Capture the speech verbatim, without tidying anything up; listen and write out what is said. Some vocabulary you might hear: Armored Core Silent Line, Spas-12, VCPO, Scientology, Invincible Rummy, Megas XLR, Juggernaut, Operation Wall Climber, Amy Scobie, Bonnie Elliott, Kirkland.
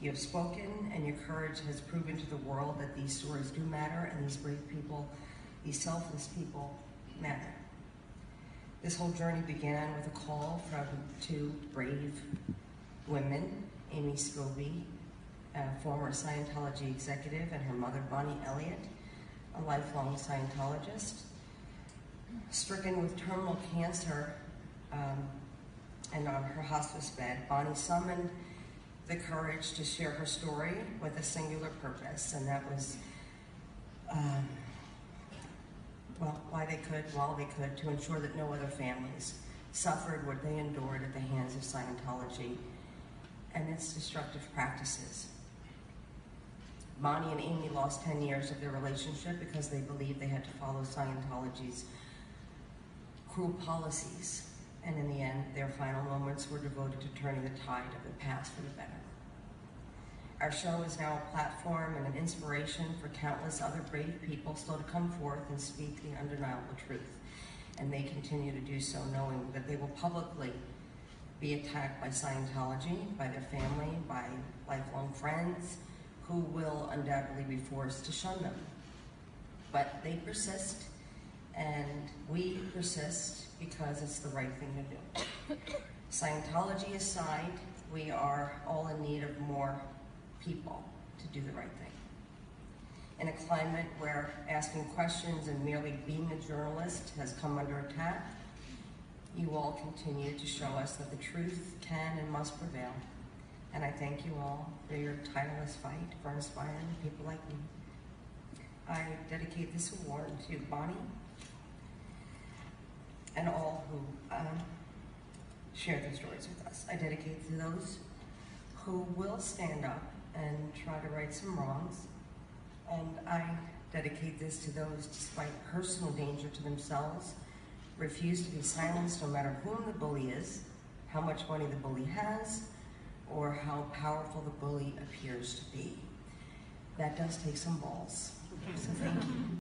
You have spoken, and your courage has proven to the world that these stories do matter, and these brave people, these selfless people, matter. This whole journey began with a call from two brave women, Amy Scobie, a former Scientology executive, and her mother, Bonnie Elliott, a lifelong Scientologist. Stricken with terminal cancer um, and on her hospice bed, Bonnie summoned the courage to share her story with a singular purpose, and that was, um, well, why they could, while they could, to ensure that no other families suffered what they endured at the hands of Scientology and its destructive practices. Bonnie and Amy lost ten years of their relationship because they believed they had to follow Scientology's cruel policies. And in the end, their final moments were devoted to turning the tide of the past for the better. Our show is now a platform and an inspiration for countless other brave people still to come forth and speak the undeniable truth. And they continue to do so, knowing that they will publicly be attacked by Scientology, by their family, by lifelong friends, who will undoubtedly be forced to shun them. But they persist, and we persist, because it's the right thing to do. Scientology aside, we are all in need of more people to do the right thing. In a climate where asking questions and merely being a journalist has come under attack, you all continue to show us that the truth can and must prevail. And I thank you all for your tireless fight for inspiring people like me. I dedicate this award to Bonnie and all who um, share their stories with us. I dedicate to those who will stand up and try to right some wrongs. And I dedicate this to those, despite personal danger to themselves, refuse to be silenced no matter whom the bully is, how much money the bully has, or how powerful the bully appears to be. That does take some balls, so thank you.